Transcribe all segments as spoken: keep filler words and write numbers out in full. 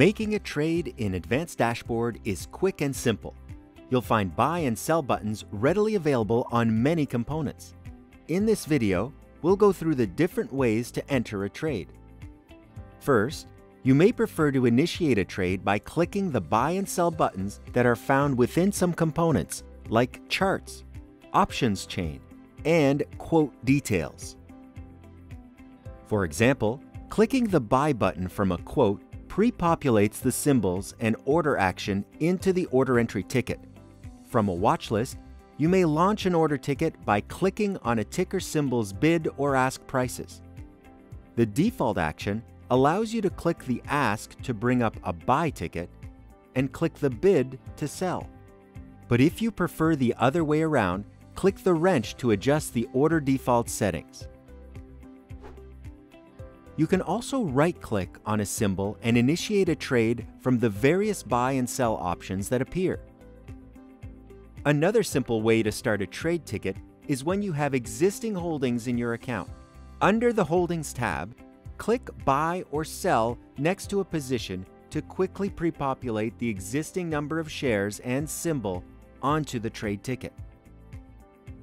Making a trade in Advanced Dashboard is quick and simple. You'll find buy and sell buttons readily available on many components. In this video, we'll go through the different ways to enter a trade. First, you may prefer to initiate a trade by clicking the buy and sell buttons that are found within some components, like charts, options chain, and quote details. For example, clicking the buy button from a quote pre-populates the symbols and order action into the order entry ticket. From a watch list, you may launch an order ticket by clicking on a ticker symbol's bid or ask prices. The default action allows you to click the ask to bring up a buy ticket and click the bid to sell. But if you prefer the other way around, click the wrench to adjust the order default settings. You can also right-click on a symbol and initiate a trade from the various buy and sell options that appear. Another simple way to start a trade ticket is when you have existing holdings in your account. Under the Holdings tab, click Buy or Sell next to a position to quickly pre-populate the existing number of shares and symbol onto the trade ticket.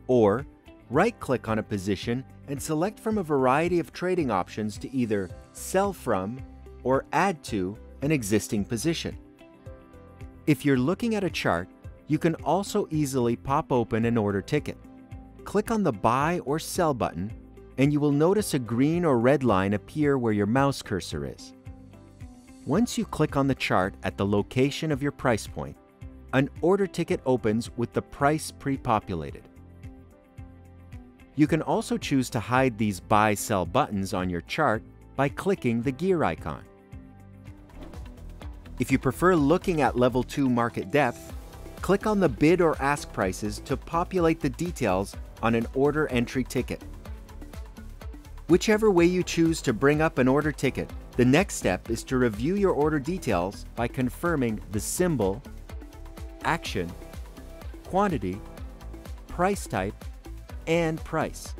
Or, right-click on a position and select from a variety of trading options to either sell from or add to an existing position. If you're looking at a chart, you can also easily pop open an order ticket. Click on the buy or sell button, and you will notice a green or red line appear where your mouse cursor is. Once you click on the chart at the location of your price point, an order ticket opens with the price pre-populated. You can also choose to hide these buy-sell buttons on your chart by clicking the gear icon. If you prefer looking at level two market depth, click on the bid or ask prices to populate the details on an order entry ticket. Whichever way you choose to bring up an order ticket, the next step is to review your order details by confirming the symbol, action, quantity, price type, and price.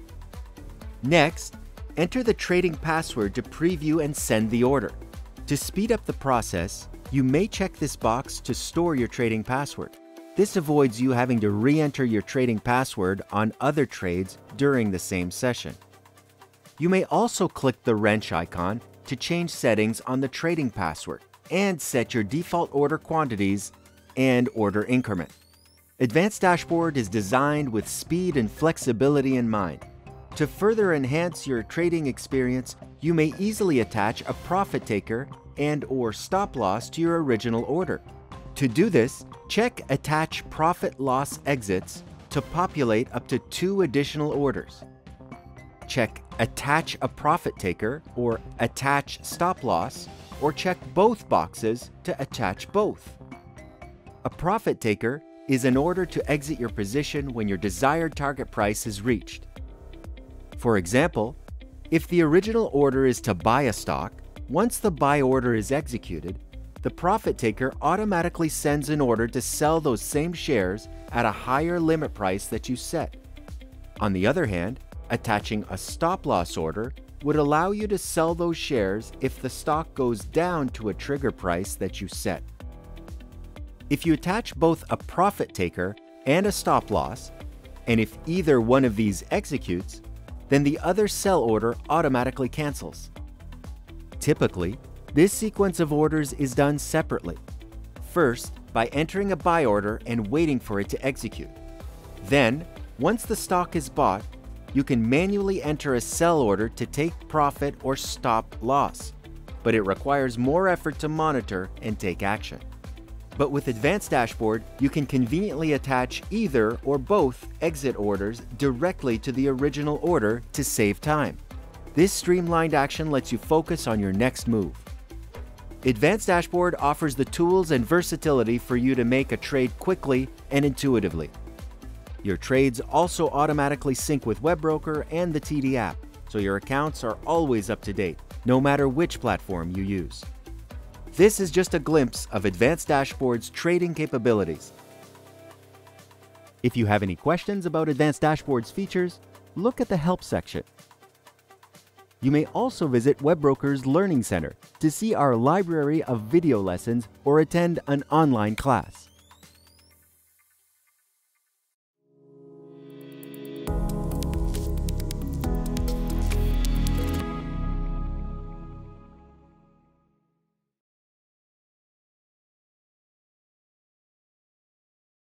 Next, enter the trading password to preview and send the order. To speed up the process, you may check this box to store your trading password. This avoids you having to re-enter your trading password on other trades during the same session. You may also click the wrench icon to change settings on the trading password and set your default order quantities and order increment. Advanced Dashboard is designed with speed and flexibility in mind. To further enhance your trading experience, you may easily attach a profit taker and or stop loss to your original order. To do this, check Attach Profit Loss Exits to populate up to two additional orders. Check Attach a Profit Taker or Attach Stop Loss, or check both boxes to attach both. A profit taker is an order to exit your position when your desired target price is reached. For example, if the original order is to buy a stock, once the buy order is executed, the profit taker automatically sends an order to sell those same shares at a higher limit price that you set. On the other hand, attaching a stop-loss order would allow you to sell those shares if the stock goes down to a trigger price that you set. If you attach both a profit taker and a stop loss, and if either one of these executes, then the other sell order automatically cancels. Typically, this sequence of orders is done separately. First, by entering a buy order and waiting for it to execute. Then, once the stock is bought, you can manually enter a sell order to take profit or stop loss, but it requires more effort to monitor and take action. But with Advanced Dashboard, you can conveniently attach either or both exit orders directly to the original order to save time. This streamlined action lets you focus on your next move. Advanced Dashboard offers the tools and versatility for you to make a trade quickly and intuitively. Your trades also automatically sync with WebBroker and the T D app, so your accounts are always up to date, no matter which platform you use. This is just a glimpse of Advanced Dashboard's trading capabilities. If you have any questions about Advanced Dashboard's features, look at the Help section. You may also visit WebBroker's Learning Center to see our library of video lessons or attend an online class.